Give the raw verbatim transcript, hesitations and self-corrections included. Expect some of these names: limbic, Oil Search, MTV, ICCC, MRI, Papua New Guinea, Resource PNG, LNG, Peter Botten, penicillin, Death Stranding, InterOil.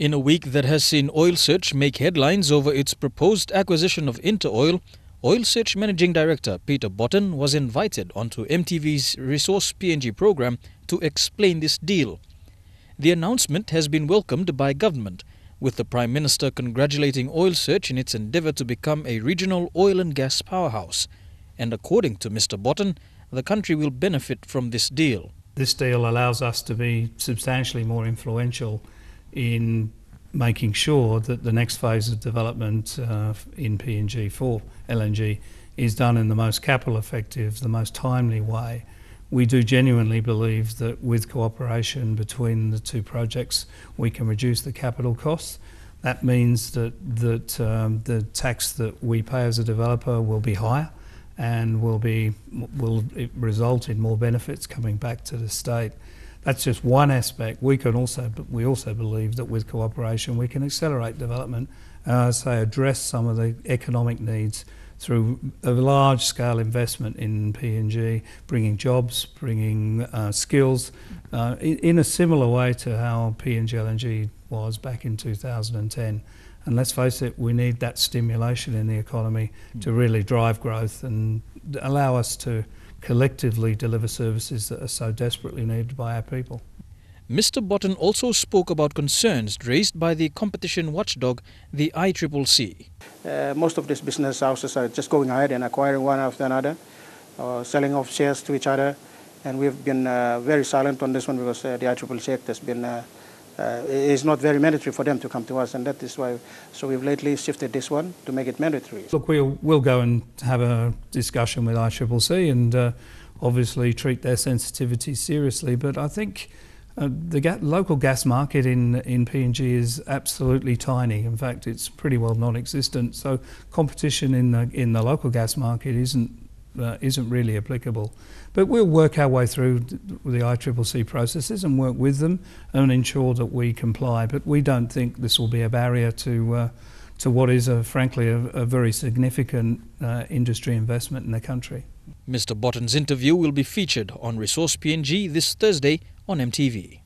In a week that has seen Oil Search make headlines over its proposed acquisition of InterOil, Oil Search Managing Director Peter Botten was invited onto M T V's Resource P N G program to explain this deal. The announcement has been welcomed by government, with the Prime Minister congratulating Oil Search in its endeavour to become a regional oil and gas powerhouse. And according to Mister Botten, the country will benefit from this deal. This deal allows us to be substantially more influential in making sure that the next phase of development uh, in P N G for L N G is done in the most capital effective, the most timely way. We do genuinely believe that with cooperation between the two projects we can reduce the capital costs. That means that, that um, the tax that we pay as a developer will be higher and will, be, will result in more benefits coming back to the state. That's just one aspect. We can also, we also believe that with cooperation we can accelerate development and, uh, say, address some of the economic needs through a large-scale investment in P N G, bringing jobs, bringing uh, skills, uh, in, in a similar way to how P N G L N G was back in two thousand ten. And let's face it, we need that stimulation in the economy to really drive growth and allow us to collectively deliver services that are so desperately needed by our people. Mister Botten also spoke about concerns raised by the competition watchdog, the I C C C. Uh, most of these business houses are just going ahead and acquiring one after another, or selling off shares to each other. And we've been uh, very silent on this one because uh, the I C C C Act has been uh, uh, is not very mandatory for them to come to us, and that is why. So we've lately shifted this one to make it mandatory. Look, we'll we'll go and have a discussion with I C C C and uh, obviously treat their sensitivity seriously. But I think. Uh, the ga local gas market in, in P N G is absolutely tiny. In fact, it's pretty well non-existent. So competition in the, in the local gas market isn't, uh, isn't really applicable. But we'll work our way through the I C C C processes and work with them and ensure that we comply. But we don't think this will be a barrier to, uh, to what is, a, frankly, a, a very significant uh, industry investment in the country. Mister Botten's interview will be featured on Resource P N G this Thursday on M T V.